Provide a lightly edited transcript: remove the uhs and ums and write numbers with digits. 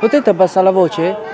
Potete abbassare la voce?